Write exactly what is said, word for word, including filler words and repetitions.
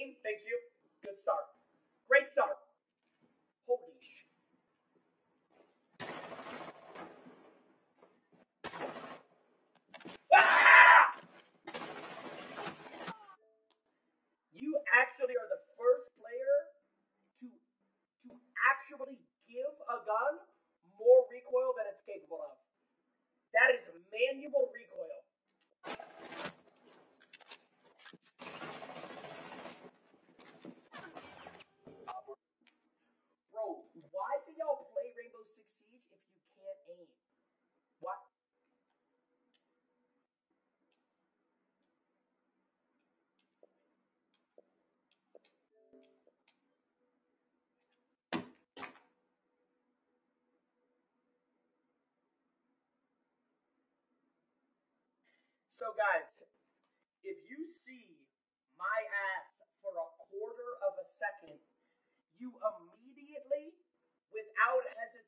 game. Thank you. Good start. Great start. Holy shit. Ah! You actually are the first player to to actually give a gun more recoil than it's capable of. That is manual recoil. Why do y'all play Rainbow Six Siege if you can't aim? What? So guys, if you see my ass for a quarter of a second, you immediately, without hesitation,